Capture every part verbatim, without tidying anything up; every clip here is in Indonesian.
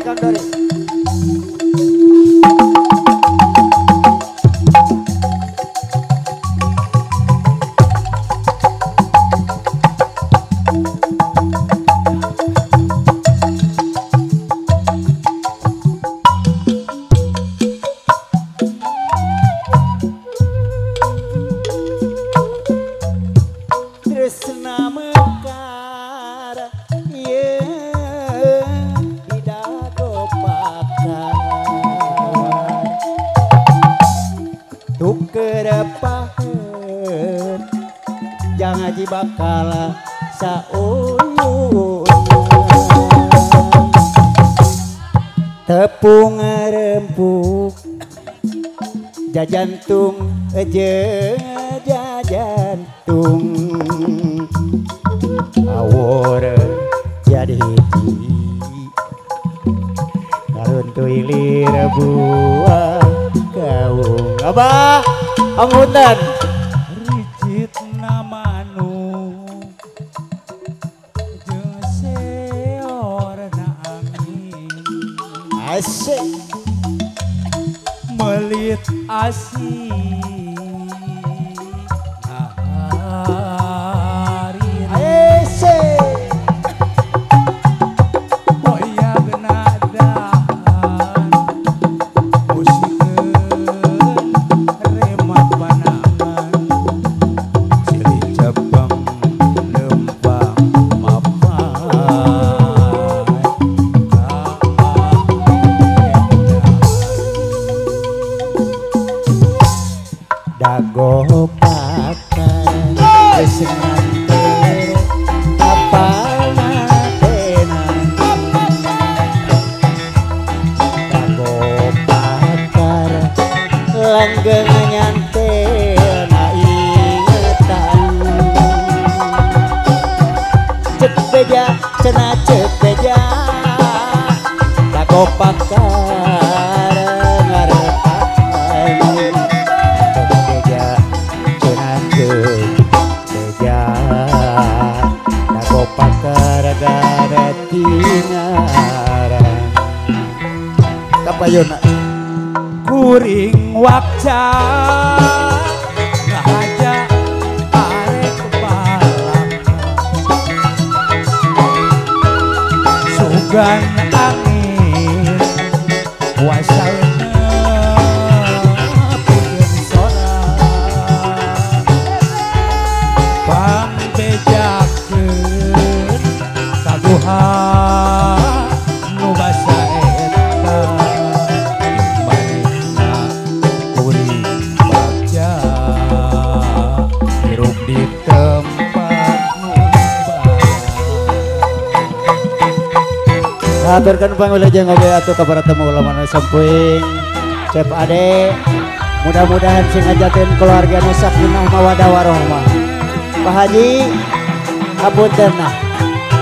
dari Kang Dori. Bakal saulun tepung rempuk jajantung jeng jajantung awor jadi hiji karun tuilir buah gaung abah anggutan melit asih hari ese moya benadaan musikeun remat panangan silih cabang lembang mapan. Dago pakar geus nganter apal matena. Dago pakar langgeng nyantel ingetan. Cet beja cenah cet beja Dago pakar ngarepan Dago pakar garati ngarang kapayona kuring wakca ngahaja arek balang sugan angin kuasa. Aturkan panggulajeng oge atuh ka para temu ulama nu sampuing Cep Ade, mudah-mudahan sing ngajatin keluarga nu sakinah mawadah warahmah. Pak Haji hapunten nah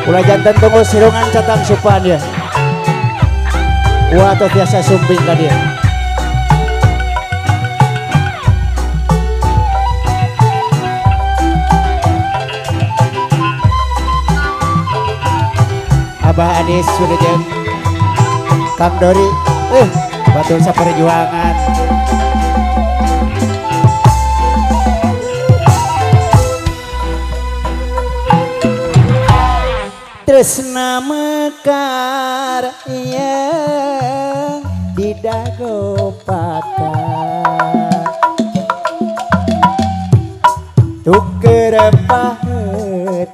ulah janten tunggu sirungan catang supan ya wah atuh tiasa sumping ka dieu Abah Anies sudah jam Kang Dori eh batu seperjuangan tresna mekar yang di dago pakar tuker pahet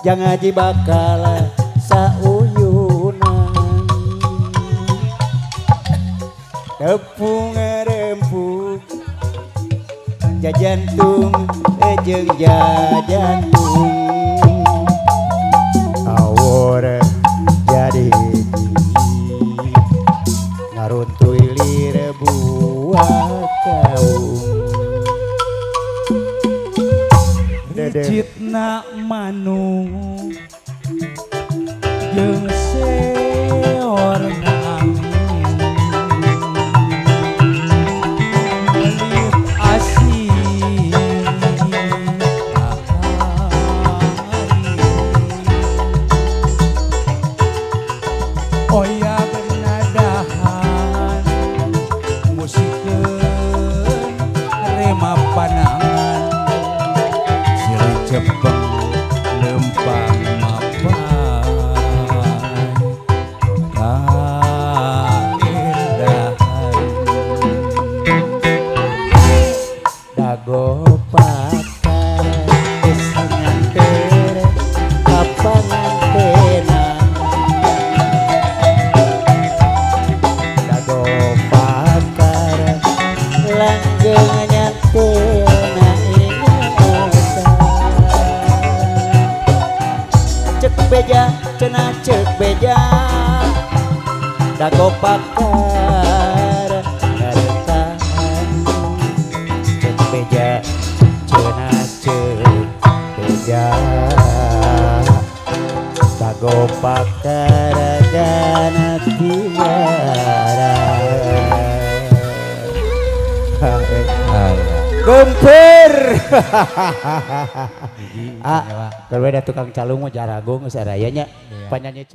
jangan ngaji bakal sauyunan tepung rempuk jajantung jeung jajantung awor jadi hiji ngaruntuy lir buah kaung citna manung jeung seor angin melit asih hari oya. mapanangan siri cepeng lempang mapan kaindahan dago pakar kesengan tere kapanan tena dago pakar langgeng beja, cena cek beja, dago pakar bertahan. Cek beja, cena cek beja, dago pakar gana tiara. Gumpir, ah, berbeda tukang calung mau jarang gue nggak serayanya, penyanyi.